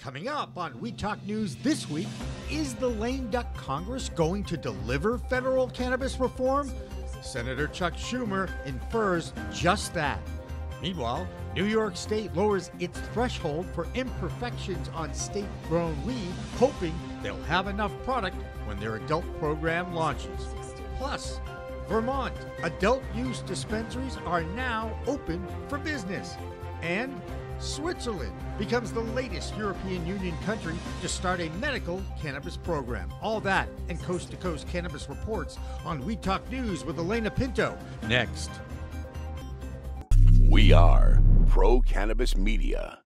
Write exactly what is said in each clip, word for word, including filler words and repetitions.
Coming up on We Talk News this week, is the lame duck Congress going to deliver federal cannabis reform? Senator Chuck Schumer infers just that. Meanwhile, New York State lowers its threshold for imperfections on state-grown weed, hoping they'll have enough product when their adult program launches. Plus, Vermont adult-use dispensaries are now open for business. And Switzerland becomes the latest European Union country to start a medical cannabis program. All that and coast-to-coast cannabis reports on We Talk News with Elena Pinto next. We are Pro Cannabis Media.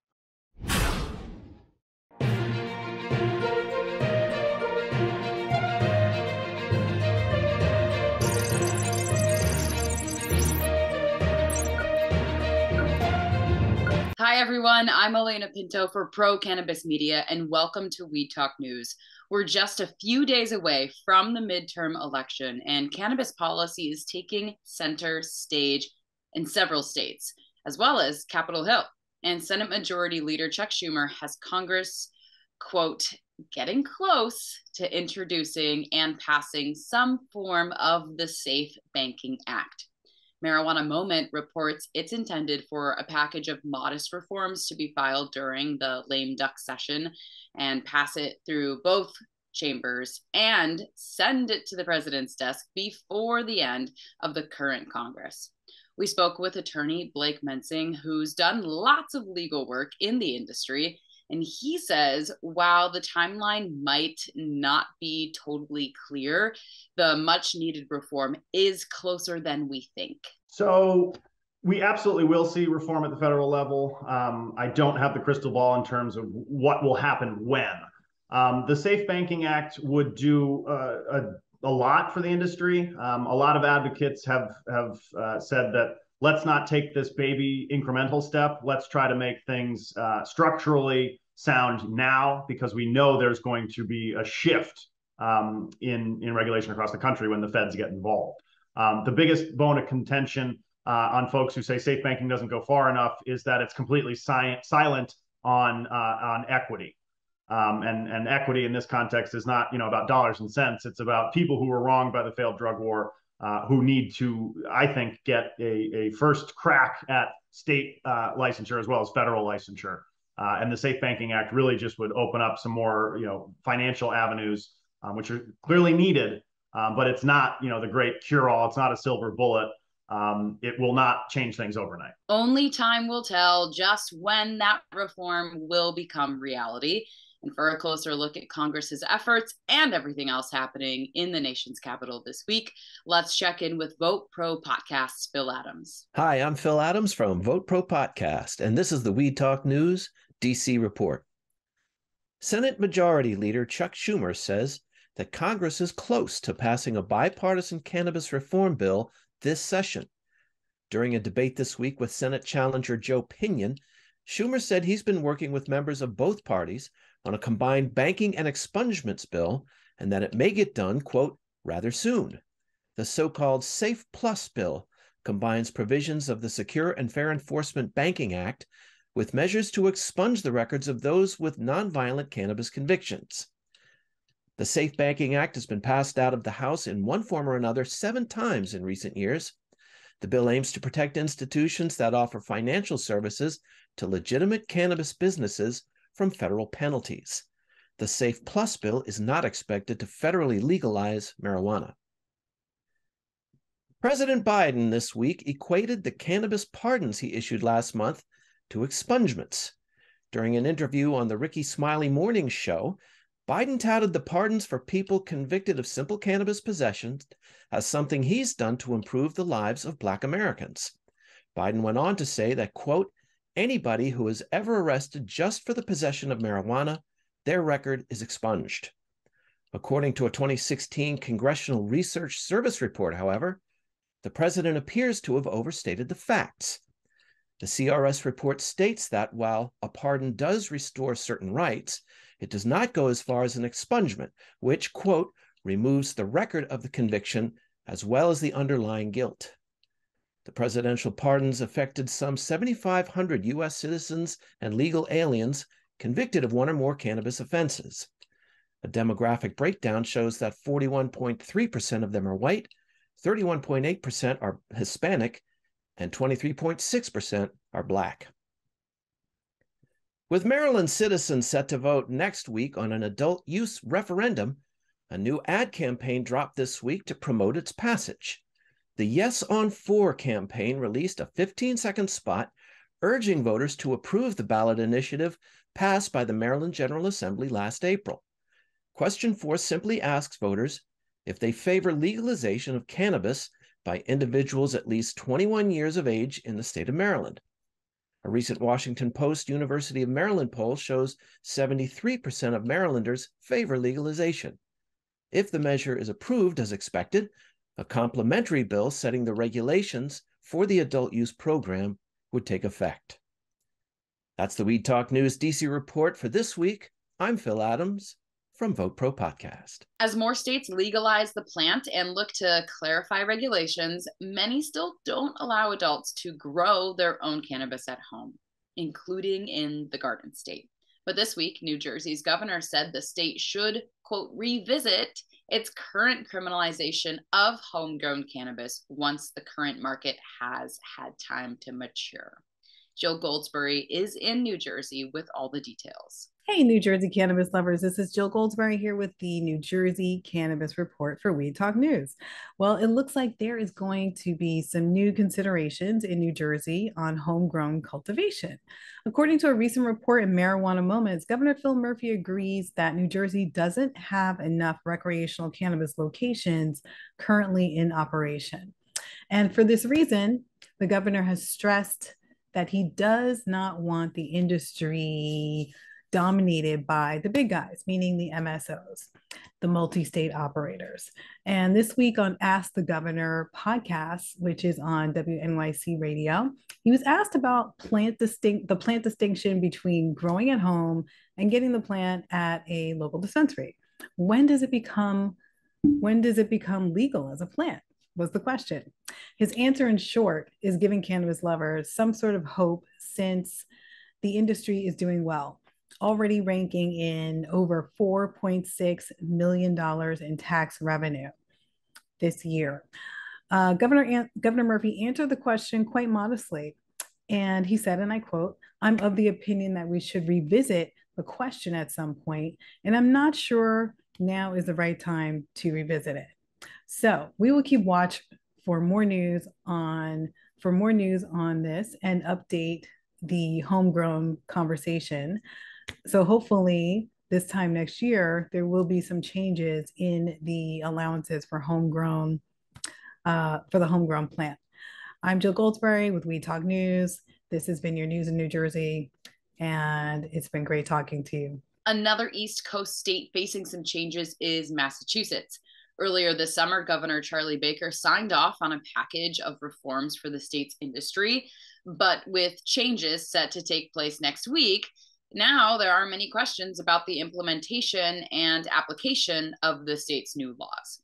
Hi, everyone. I'm Elena Pinto for Pro Cannabis Media, and welcome to Weed Talk News. We're just a few days away from the midterm election, and cannabis policy is taking center stage in several states, as well as Capitol Hill. And Senate Majority Leader Chuck Schumer has Congress, quote, getting close to introducing and passing some form of the Safe Banking Act. Marijuana Moment reports it's intended for a package of modest reforms to be filed during the lame duck session and pass it through both chambers and send it to the president's desk before the end of the current Congress. We spoke with attorney Blake Mensing, who's done lots of legal work in the industry, and he says, while the timeline might not be totally clear, the much needed reform is closer than we think. So we absolutely will see reform at the federal level. Um, I don't have the crystal ball in terms of what will happen when. Um, the Safe Banking Act would do uh, a, a lot for the industry. Um, a lot of advocates have, have uh, said that let's not take this baby incremental step. Let's try to make things uh, structurally sound now, because we know there's going to be a shift um, in, in regulation across the country when the feds get involved. Um, the biggest bone of contention uh, on folks who say safe banking doesn't go far enough is that it's completely si- silent on, uh, on equity. Um, and, and equity in this context is not, you know, about dollars and cents. It's about people who were wronged by the failed drug war, Uh, who need to, I think, get a, a first crack at state uh, licensure as well as federal licensure. Uh, and the Safe Banking Act really just would open up some more, you know, financial avenues, um, which are clearly needed, um, but it's not, you know, the great cure-all. It's not a silver bullet. Um, it will not change things overnight. Only time will tell just when that reform will become reality. And for a closer look at Congress's efforts and everything else happening in the nation's capital this week, let's check in with Vote Pro Podcast's Phil Adams. Hi, I'm Phil Adams from Vote Pro Podcast, and this is the Weed Talk News D C Report. Senate Majority Leader Chuck Schumer says that Congress is close to passing a bipartisan cannabis reform bill this session. During a debate this week with Senate challenger Joe Pinion, Schumer said he's been working with members of both parties on a combined banking and expungements bill, and that it may get done, quote, rather soon. The so-called Safe Plus bill combines provisions of the Secure and Fair Enforcement Banking Act with measures to expunge the records of those with nonviolent cannabis convictions. The Safe Banking Act has been passed out of the House in one form or another seven times in recent years. The bill aims to protect institutions that offer financial services to legitimate cannabis businesses from federal penalties. The Safe Plus bill is not expected to federally legalize marijuana. President Biden this week equated the cannabis pardons he issued last month to expungements. During an interview on the Ricky Smiley Morning Show, Biden touted the pardons for people convicted of simple cannabis possession as something he's done to improve the lives of Black Americans. Biden went on to say that, quote, anybody who is ever arrested just for the possession of marijuana, their record is expunged. According to a twenty sixteen Congressional Research Service report, however, the president appears to have overstated the facts. The C R S report states that while a pardon does restore certain rights, it does not go as far as an expungement, which, quote, removes the record of the conviction as well as the underlying guilt. The presidential pardons affected some seven thousand five hundred U S citizens and legal aliens convicted of one or more cannabis offenses. A demographic breakdown shows that forty-one point three percent of them are white, thirty-one point eight percent are Hispanic, and twenty-three point six percent are Black. With Maryland citizens set to vote next week on an adult use referendum, a new ad campaign dropped this week to promote its passage. The Yes on four campaign released a fifteen-second spot urging voters to approve the ballot initiative passed by the Maryland General Assembly last April. Question four simply asks voters if they favor legalization of cannabis by individuals at least twenty-one years of age in the state of Maryland. A recent Washington Post University of Maryland poll shows seventy-three percent of Marylanders favor legalization. If the measure is approved as expected, a complementary bill setting the regulations for the adult use program would take effect. That's the Weed Talk News D C report for this week. I'm Phil Adams from Vote Pro Podcast. As more states legalize the plant and look to clarify regulations, many still don't allow adults to grow their own cannabis at home, including in the Garden State. But this week, New Jersey's governor said the state should, quote, revisit its current criminalization of homegrown cannabis once the current market has had time to mature. Jill Goldsberry is in New Jersey with all the details. Hey, New Jersey cannabis lovers. This is Jill Goldsberry here with the New Jersey Cannabis Report for Weed Talk News. Well, it looks like there is going to be some new considerations in New Jersey on homegrown cultivation. According to a recent report in Marijuana Moments, Governor Phil Murphy agrees that New Jersey doesn't have enough recreational cannabis locations currently in operation. And for this reason, the governor has stressed that he does not want the industry dominated by the big guys, meaning the M S Os, the multi-state operators. And this week on Ask the Governor podcast, which is on W N Y C radio, he was asked about plant distinct, the plant distinction between growing at home and getting the plant at a local dispensary. When does it become, when does it become legal as a plant? Was the question. His answer, in short, is giving cannabis lovers some sort of hope, since the industry is doing well, already ranking in over four point six million dollars in tax revenue this year. Uh, Governor, An- Governor Murphy answered the question quite modestly, and he said, and I quote, "I'm of the opinion that we should revisit the question at some point, and I'm not sure now is the right time to revisit it." So we will keep watch for more news on for more news on this and update the homegrown conversation. So hopefully this time next year, there will be some changes in the allowances for homegrown, uh, for the homegrown plant. I'm Jill Goldsberry with Weed Talk News. This has been your news in New Jersey, and it's been great talking to you. Another East Coast state facing some changes is Massachusetts. Earlier this summer, Governor Charlie Baker signed off on a package of reforms for the state's industry, but with changes set to take place next week, now there are many questions about the implementation and application of the state's new laws.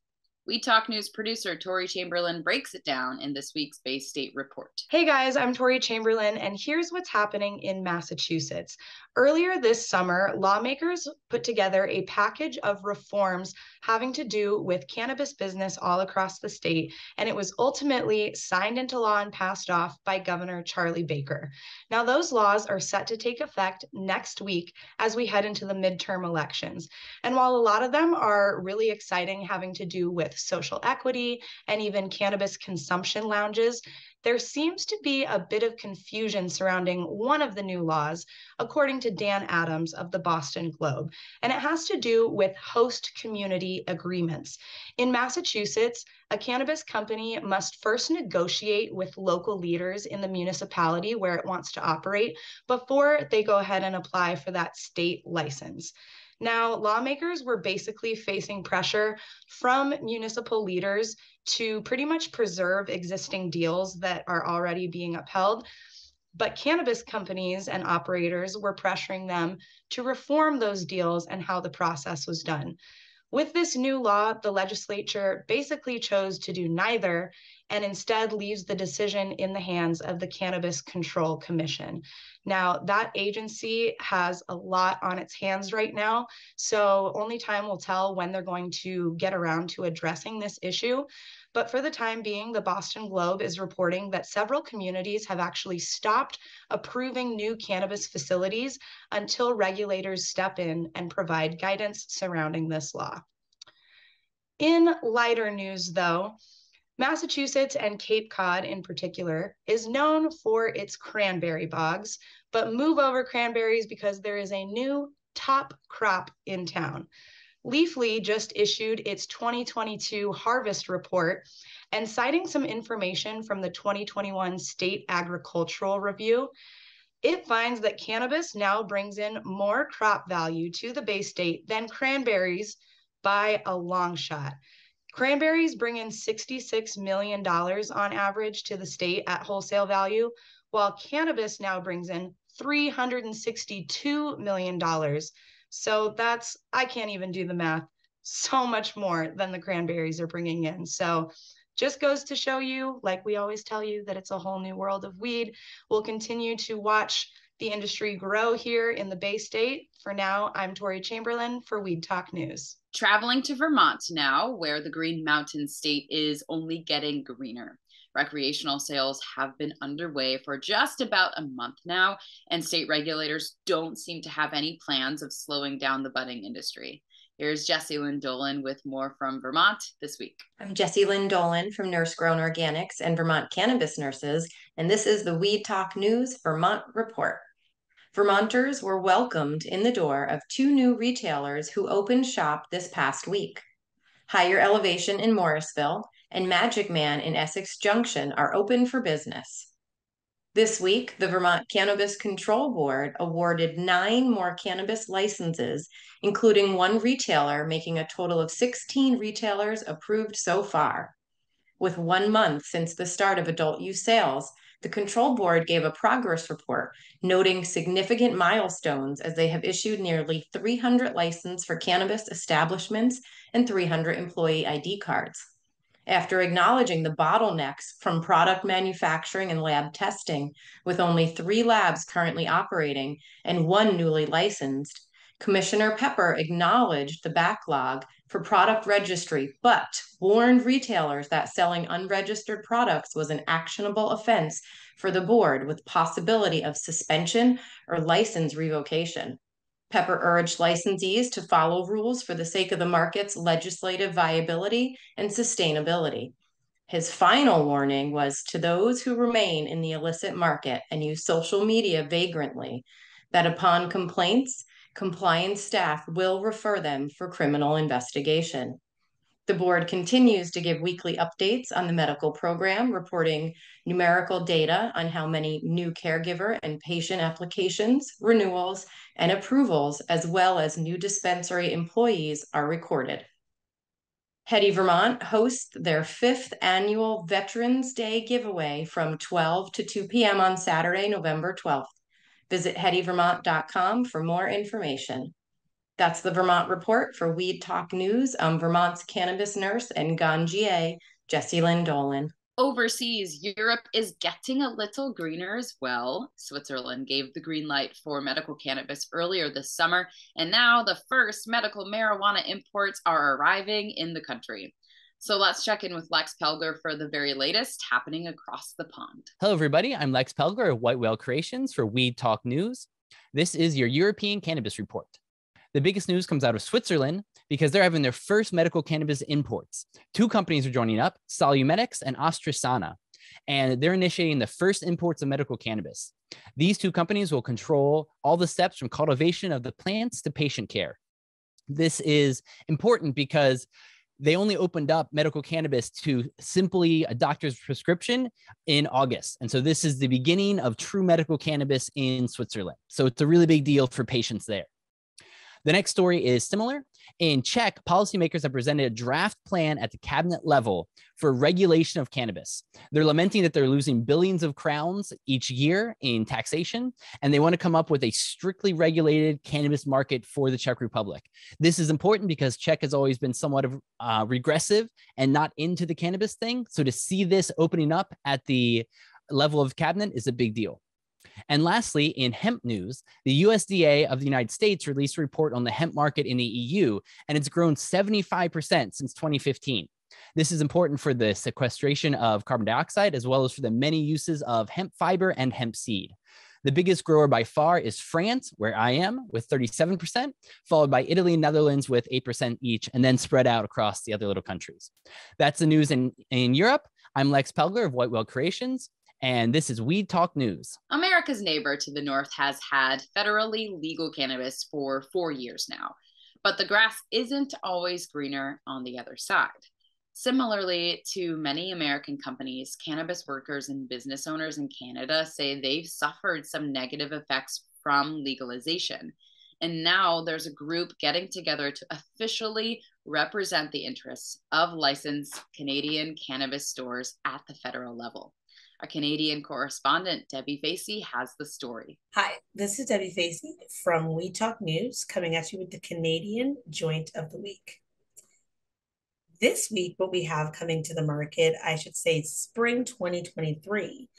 We Talk News producer Tori Chamberlain breaks it down in this week's Bay State Report. Hey guys, I'm Tori Chamberlain, and here's what's happening in Massachusetts. Earlier this summer, lawmakers put together a package of reforms having to do with cannabis business all across the state, and it was ultimately signed into law and passed off by Governor Charlie Baker. Now, those laws are set to take effect next week as we head into the midterm elections. And while a lot of them are really exciting, having to do with social equity and even cannabis consumption lounges, there seems to be a bit of confusion surrounding one of the new laws, according to Dan Adams of the Boston Globe, and it has to do with host community agreements. In Massachusetts, a cannabis company must first negotiate with local leaders in the municipality where it wants to operate before they go ahead and apply for that state license. Now, lawmakers were basically facing pressure from municipal leaders to pretty much preserve existing deals that are already being upheld, but cannabis companies and operators were pressuring them to reform those deals and how the process was done. With this new law, the legislature basically chose to do neither and instead leaves the decision in the hands of the Cannabis Control Commission. Now, that agency has a lot on its hands right now, so only time will tell when they're going to get around to addressing this issue. But for the time being, the Boston Globe is reporting that several communities have actually stopped approving new cannabis facilities until regulators step in and provide guidance surrounding this law. In lighter news, though, Massachusetts and Cape Cod in particular is known for its cranberry bogs, but move over cranberries because there is a new top crop in town. Leafly just issued its twenty twenty-two harvest report, and citing some information from the twenty twenty-one State Agricultural Review, it finds that cannabis now brings in more crop value to the Bay State than cranberries by a long shot. Cranberries bring in sixty-six million dollars on average to the state at wholesale value, while cannabis now brings in three hundred sixty-two million dollars. So that's, I can't even do the math, so much more than the cranberries are bringing in. So just goes to show you, like we always tell you, that it's a whole new world of weed. We'll continue to watch the industry grow here in the Bay State. For now, I'm Tori Chamberlain for Weed Talk News. Traveling to Vermont now, where the Green Mountain State is only getting greener. Recreational sales have been underway for just about a month now, and state regulators don't seem to have any plans of slowing down the budding industry. Here's Jessie Lynn Dolan with more from Vermont this week. I'm Jessie Lynn Dolan from Nurse Grown Organics and Vermont Cannabis Nurses, and this is the Weed Talk News Vermont Report. Vermonters were welcomed in the door of two new retailers who opened shop this past week. Higher Elevation in Morrisville and Magic Man in Essex Junction are open for business. This week, the Vermont Cannabis Control Board awarded nine more cannabis licenses, including one retailer, making a total of sixteen retailers approved so far. With one month since the start of adult use sales, the Control Board gave a progress report noting significant milestones, as they have issued nearly three hundred licenses for cannabis establishments and three hundred employee I D cards. After acknowledging the bottlenecks from product manufacturing and lab testing, with only three labs currently operating and one newly licensed, Commissioner Pepper acknowledged the backlog for product registry, but warned retailers that selling unregistered products was an actionable offense for the board, with possibility of suspension or license revocation. Pepper urged licensees to follow rules for the sake of the market's legislative viability and sustainability. His final warning was to those who remain in the illicit market and use social media vagrantly, that upon complaints, compliance staff will refer them for criminal investigation. The board continues to give weekly updates on the medical program, reporting numerical data on how many new caregiver and patient applications, renewals, and approvals, as well as new dispensary employees, are recorded. Heady Vermont hosts their fifth annual Veterans Day giveaway from twelve to two p.m. on Saturday, November twelfth. Visit heady vermont dot com for more information. That's the Vermont Report for Weed Talk News. I'm Vermont's cannabis nurse and G A N G A, Jessie Lynn Dolan. Overseas, Europe is getting a little greener as well. Switzerland gave the green light for medical cannabis earlier this summer, and now the first medical marijuana imports are arriving in the country. So let's check in with Lex Pelger for the very latest happening across the pond. Hello, everybody. I'm Lex Pelger of White Whale Creations for Weed Talk News. This is your European Cannabis Report. The biggest news comes out of Switzerland because they're having their first medical cannabis imports. Two companies are joining up, Solumedics and Ostrisana, and they're initiating the first imports of medical cannabis. These two companies will control all the steps from cultivation of the plants to patient care. This is important because they only opened up medical cannabis to simply a doctor's prescription in August. And so this is the beginning of true medical cannabis in Switzerland. So it's a really big deal for patients there. The next story is similar. In Czech, policymakers have presented a draft plan at the cabinet level for regulation of cannabis. They're lamenting that they're losing billions of crowns each year in taxation, and they want to come up with a strictly regulated cannabis market for the Czech Republic. This is important because Czech has always been somewhat of, uh, regressive and not into the cannabis thing. So to see this opening up at the level of cabinet is a big deal. And lastly, in hemp news, the U S D A of the United States released a report on the hemp market in the E U, and it's grown seventy-five percent since twenty fifteen. This is important for the sequestration of carbon dioxide, as well as for the many uses of hemp fiber and hemp seed. The biggest grower by far is France, where I am, with thirty-seven percent, followed by Italy and Netherlands with eight percent each, and then spread out across the other little countries. That's the news in, in Europe. I'm Lex Pelger of Whitewell Creations, and this is Weed Talk News. America's neighbor to the north has had federally legal cannabis for four years now, but the grass isn't always greener on the other side. Similarly to many American companies, cannabis workers and business owners in Canada say they've suffered some negative effects from legalization. And now there's a group getting together to officially represent the interests of licensed Canadian cannabis stores at the federal level. Our Canadian correspondent, Debbie Facey, has the story. Hi, this is Debbie Facey from Weed Talk News, coming at you with the Canadian Joint of the Week. This week, what we have coming to the market, I should say spring twenty twenty-three,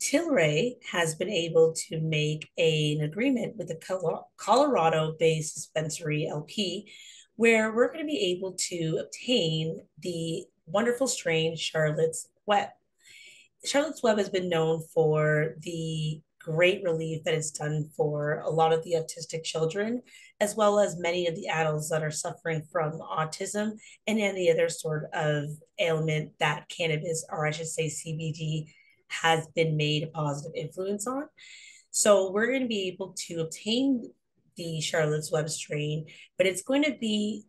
Tilray has been able to make a, an agreement with the Colorado-based dispensary L P, where we're going to be able to obtain the wonderful strain Charlotte's Web. Charlotte's Web has been known for the great relief that it's done for a lot of the autistic children, as well as many of the adults that are suffering from autism and any other sort of ailment that cannabis, or I should say C B D, has been made a positive influence on. So we're going to be able to obtain the Charlotte's Web strain, but it's going to be,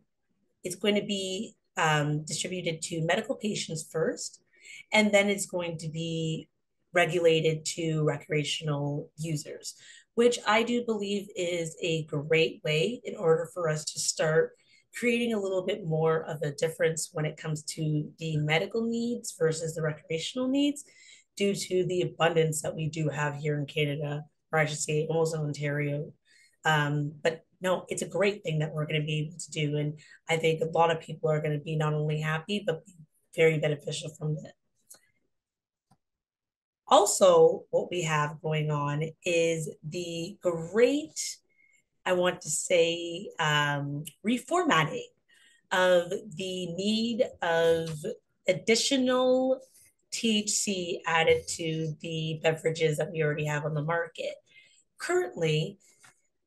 it's going to be um, distributed to medical patients first, and then it's going to be regulated to recreational users, which I do believe is a great way in order for us to start creating a little bit more of a difference when it comes to the medical needs versus the recreational needs, due to the abundance that we do have here in Canada, or I should say almost in Ontario. Um, but no, it's a great thing that we're going to be able to do. And I think a lot of people are going to be not only happy, but be very beneficial from it. Also, what we have going on is the great, I want to say, um, reformatting of the need of additional T H C added to the beverages that we already have on the market. Currently,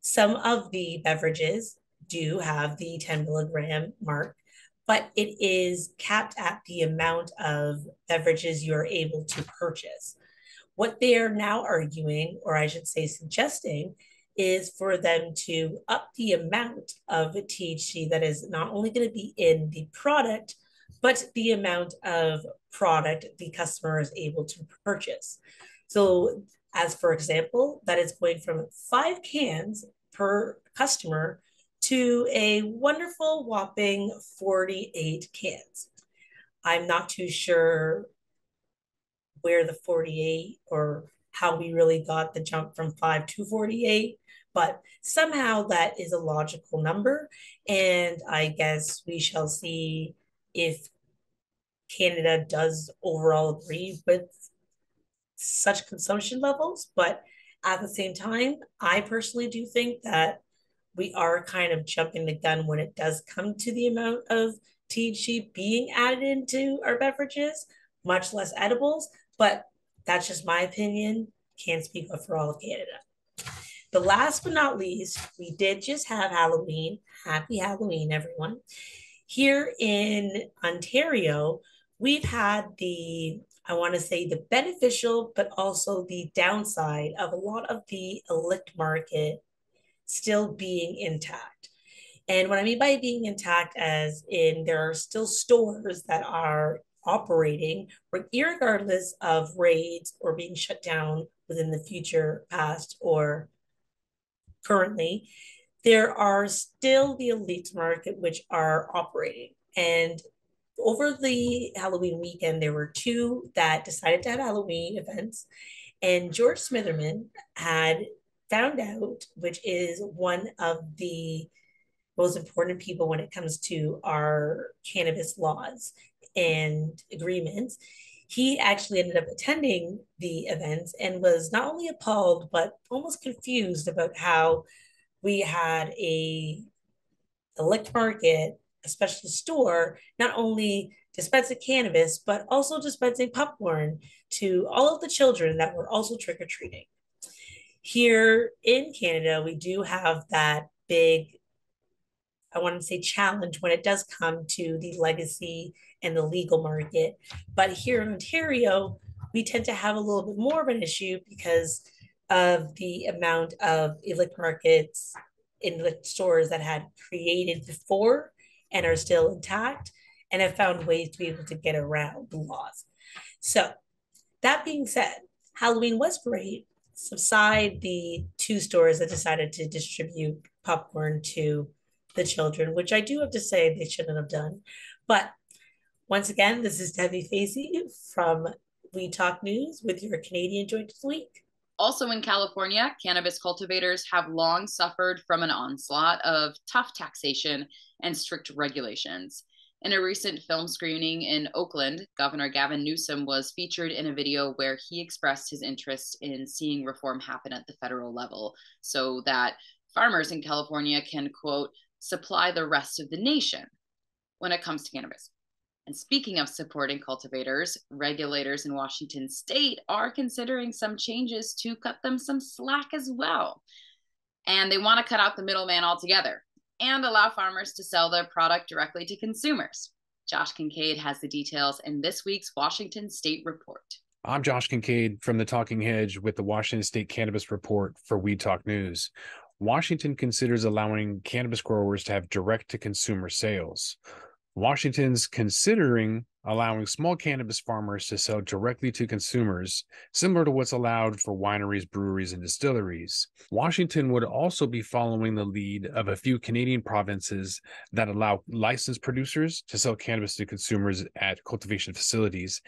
some of the beverages do have the ten milligram mark, but it is capped at the amount of beverages you're able to purchase. What they are now arguing, or I should say suggesting, is for them to up the amount of T H C that is not only going to be in the product, but the amount of product the customer is able to purchase. So as for example, that is going from five cans per customer to a wonderful whopping forty-eight cans. I'm not too sure where the forty-eight or how we really got the jump from five to forty-eight, but somehow that is a logical number. And I guess we shall see if Canada does overall agree with such consumption levels. But at the same time, I personally do think that we are kind of jumping the gun when it does come to the amount of T H C being added into our beverages, much less edibles, but that's just my opinion. Can't speak for all of Canada. But last but not least, we did just have Halloween. Happy Halloween, everyone. Here in Ontario, we've had the, I want to say the beneficial, but also the downside of a lot of the illicit market still being intact. And what I mean by being intact, as in there are still stores that are operating regardless of raids or being shut down within the future, past, or currently. there are still the elites market which are operating. And over the Halloween weekend, there were two that decided to have Halloween events. And George Smitherman had found out, which is one of the most important people when it comes to our cannabis laws and agreements. He actually ended up attending the events and was not only appalled, but almost confused about how we had a elite market, a special store, not only dispensing cannabis, but also dispensing popcorn to all of the children that were also trick-or-treating. Here in Canada, we do have that big, I want to say challenge when it does come to the legacy and the legal market. But here in Ontario, we tend to have a little bit more of an issue because of the amount of illicit markets in the stores that had created before and are still intact and have found ways to be able to get around the laws. So that being said, Halloween was great. Subside the two stores that decided to distribute popcorn to the children, which I do have to say they shouldn't have done. But once again, this is Debbie Facey from We Talk News with your Canadian joint this week. Also in California, cannabis cultivators have long suffered from an onslaught of tough taxation and strict regulations. In a recent film screening in Oakland, Governor Gavin Newsom was featured in a video where he expressed his interest in seeing reform happen at the federal level so that farmers in California can, quote, supply the rest of the nation when it comes to cannabis. And speaking of supporting cultivators, regulators in Washington state are considering some changes to cut them some slack as well. And they want to cut out the middleman altogether and allow farmers to sell their product directly to consumers. Josh Kincaid has the details in this week's Washington State Report. I'm Josh Kincaid from The Talking Hedge with the Washington State Cannabis Report for We Talk News. Washington considers allowing cannabis growers to have direct-to-consumer sales. Washington's considering allowing small cannabis farmers to sell directly to consumers, similar to what's allowed for wineries, breweries, and distilleries. Washington would also be following the lead of a few Canadian provinces that allow licensed producers to sell cannabis to consumers at cultivation facilities.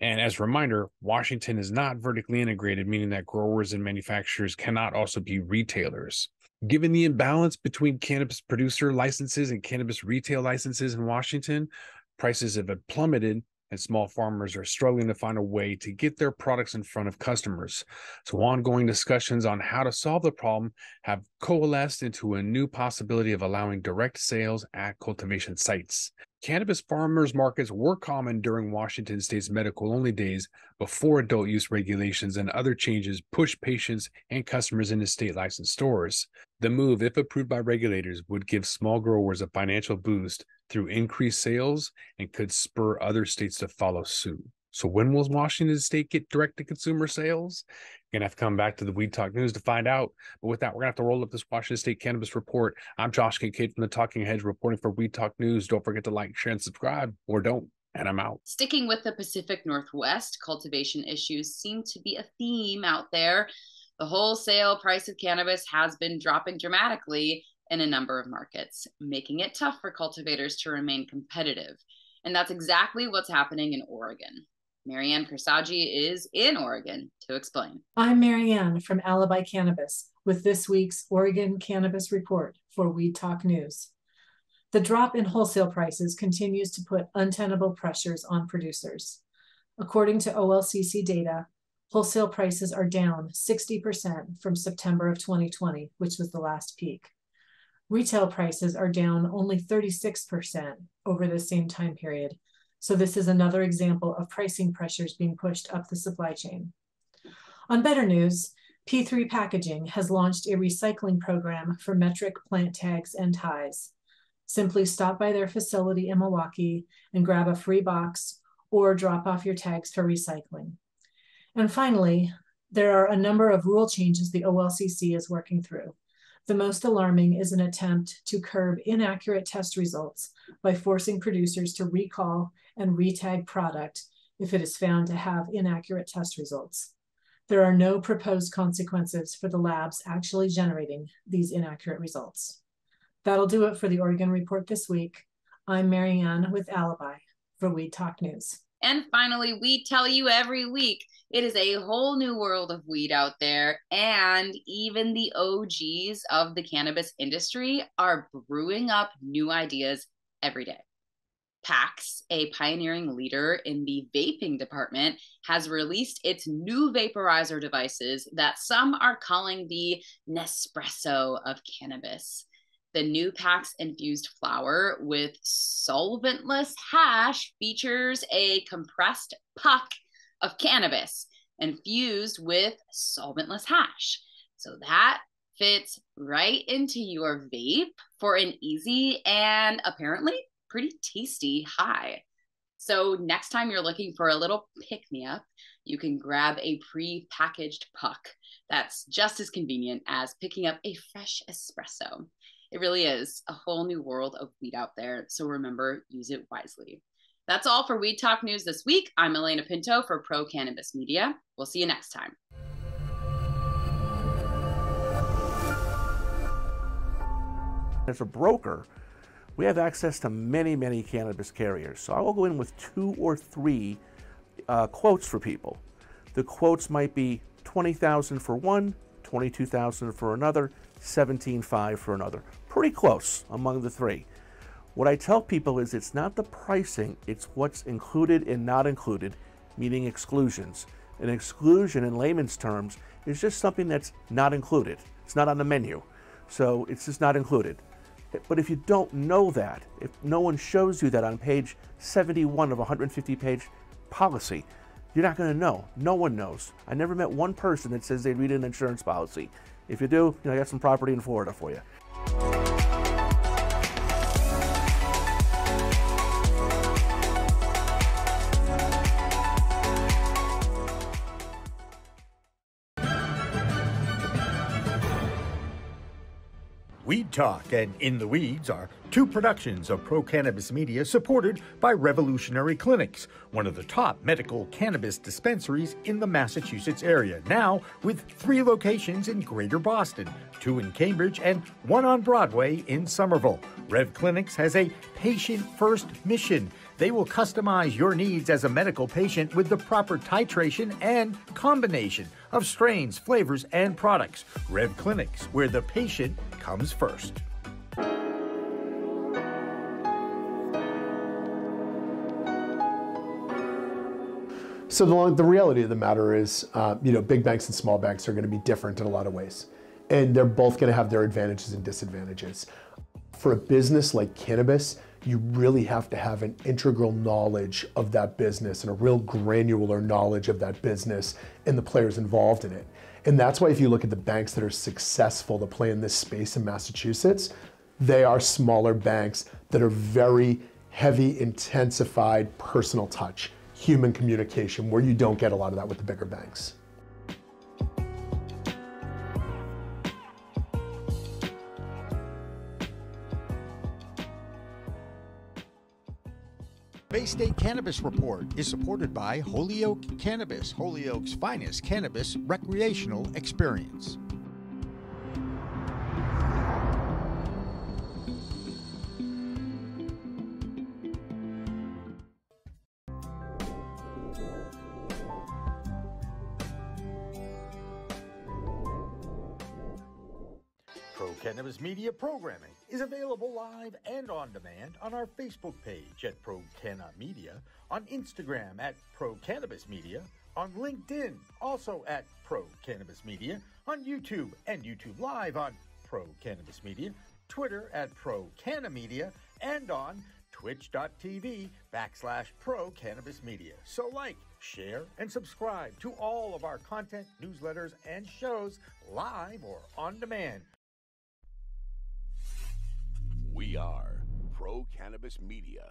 And as a reminder, Washington is not vertically integrated, meaning that growers and manufacturers cannot also be retailers. Given the imbalance between cannabis producer licenses and cannabis retail licenses in Washington, prices have plummeted and small farmers are struggling to find a way to get their products in front of customers. So ongoing discussions on how to solve the problem have coalesced into a new possibility of allowing direct sales at cultivation sites. Cannabis farmers markets were common during Washington state's medical-only days before adult use regulations and other changes pushed patients and customers into state-licensed stores. The move, if approved by regulators, would give small growers a financial boost through increased sales and could spur other states to follow suit. So when will Washington state get direct-to-consumer sales? You're going to have to come back to the Weed Talk News to find out. But with that, we're going to have to roll up this Washington State Cannabis Report. I'm Josh Kincaid from The Talking Hedge reporting for Weed Talk News. Don't forget to like, share, and subscribe, or don't, and I'm out. Sticking with the Pacific Northwest, cultivation issues seem to be a theme out there. The wholesale price of cannabis has been dropping dramatically in a number of markets, making it tough for cultivators to remain competitive. And that's exactly what's happening in Oregon. Marianne Krasagi is in Oregon to explain. I'm Marianne from Alibi Cannabis with this week's Oregon Cannabis Report for Weed Talk News. The drop in wholesale prices continues to put untenable pressures on producers. According to O L C C data, wholesale prices are down sixty percent from September of twenty twenty, which was the last peak. Retail prices are down only thirty-six percent over the same time period. So this is another example of pricing pressures being pushed up the supply chain. On better news, P three Packaging has launched a recycling program for metric plant tags and ties. Simply stop by their facility in Milwaukee and grab a free box or drop off your tags for recycling. And finally, there are a number of rule changes the O L C C is working through. The most alarming is an attempt to curb inaccurate test results by forcing producers to recall and retag product if it is found to have inaccurate test results. There are no proposed consequences for the labs actually generating these inaccurate results. That'll do it for the Oregon Report this week. I'm Marianne with Alibi for Weed Talk News. And finally, we tell you every week, it is a whole new world of weed out there, and even the O Gs of the cannabis industry are brewing up new ideas every day. PAX, a pioneering leader in the vaping department, has released its new vaporizer devices that some are calling the Nespresso of cannabis. The new PAX-infused flower with solventless hash features a compressed puck of cannabis infused with solventless hash. So that fits right into your vape for an easy and apparently pretty tasty high. So next time you're looking for a little pick-me-up, you can grab a pre-packaged puck. That's just as convenient as picking up a fresh espresso. It really is a whole new world of weed out there. So remember, use it wisely. That's all for Weed Talk News this week. I'm Elena Pinto for Pro Cannabis Media. We'll see you next time. If a broker, we have access to many, many cannabis carriers. So I will go in with two or three uh, quotes for people. The quotes might be twenty thousand dollars for one, twenty-two thousand dollars for another, seventeen thousand five hundred dollars for another. Pretty close among the three. What I tell people is it's not the pricing, it's what's included and not included, meaning exclusions. An exclusion in layman's terms is just something that's not included. It's not on the menu. So it's just not included. But if you don't know that, if no one shows you that on page seventy-one of a one hundred fifty page policy, you're not going to know. No one knows. I never met one person that says they read an insurance policy. If you do, you know, I got some property in Florida for you. Weed Talk and In the Weeds are two productions of Pro Cannabis Media supported by Revolutionary Clinics, one of the top medical cannabis dispensaries in the Massachusetts area, now with three locations in Greater Boston, two in Cambridge, and one on Broadway in Somerville. Rev Clinics has a patient-first mission. They will customize your needs as a medical patient with the proper titration and combination of strains, flavors, and products. Rev Clinics, where the patient comes first. So the, the reality of the matter is, uh, you know, big banks and small banks are going to be different in a lot of ways. And they're both going to have their advantages and disadvantages. For a business like cannabis, you really have to have an integral knowledge of that business and a real granular knowledge of that business and the players involved in it. And that's why if you look at the banks that are successful to play in this space in Massachusetts, they are smaller banks that are very heavy, intensified personal touch, human communication, where you don't get a lot of that with the bigger banks. Bay State Cannabis Report is supported by Holyoke Cannabis, Holyoke's finest cannabis recreational experience. Pro Cannabis Media Programming is available live and on demand on our Facebook page at Pro Canna Media, on Instagram at Pro Cannabis Media, on LinkedIn also at Pro Cannabis Media, on YouTube and YouTube Live on Pro Cannabis Media, Twitter at Pro Canna Media, and on twitch.tv backslash Pro Cannabis Media. So like, share, and subscribe to all of our content, newsletters, and shows live or on demand. We are Pro Cannabis Media.